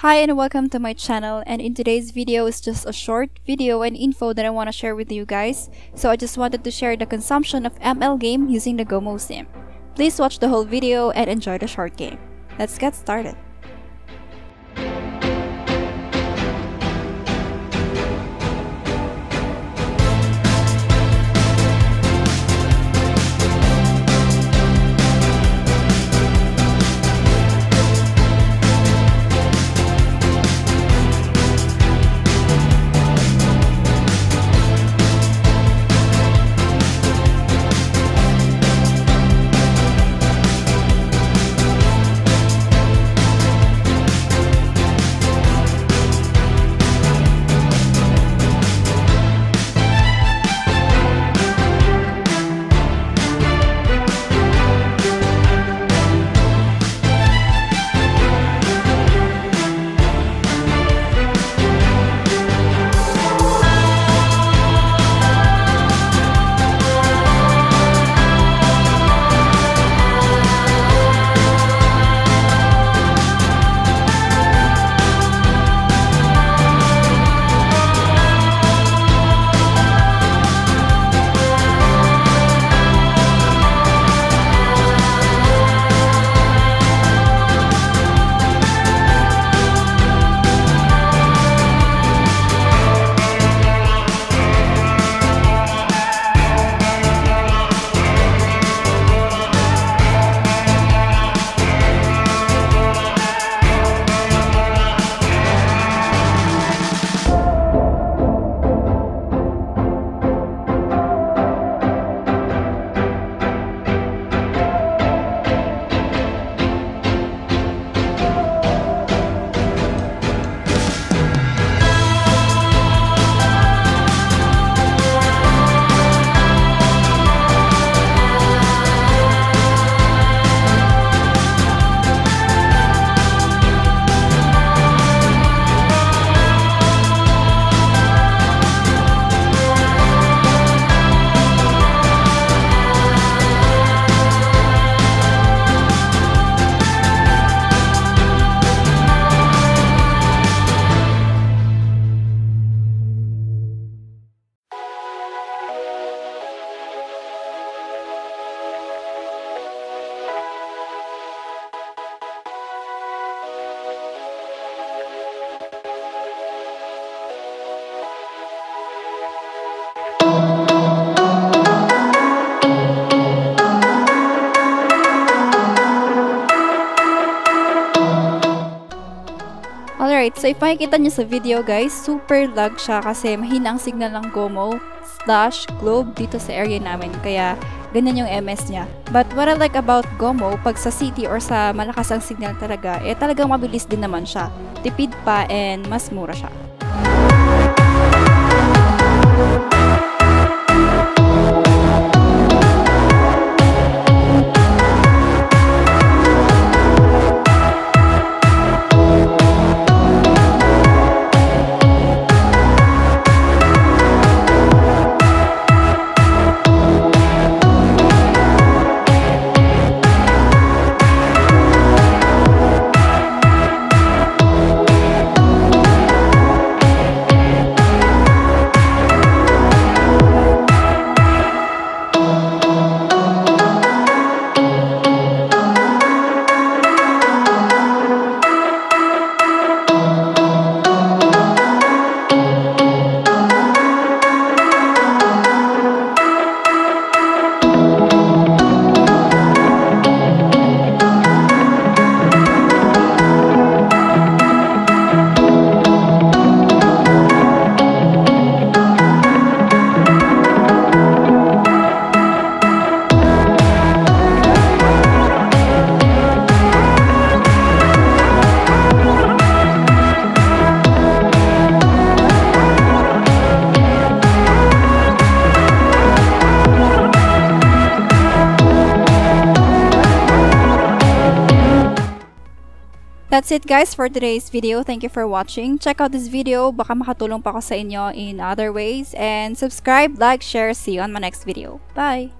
Hi and welcome to my channel, and in today's video is just a short video and info that I want to share with you guys. So I just wanted to share the consumption of ML game using the Gomo sim. Please watch the whole video and enjoy the short game. Let's get started. Alright, so if makikita nyo sa video guys, super lag siya kasi mahina ang signal ng Gomo / Globe dito sa area namin, kaya ganyan yung MS niya. But what I like about Gomo, pag sa city or sa malakas ang signal talaga, eh talagang mabilis din naman siya. Tipid pa and mas mura siya. That's it guys for today's video. Thank you for watching. Check out this video. Baka makatulong pa ako sa inyo in other ways. And subscribe, like, share. See you on my next video. Bye!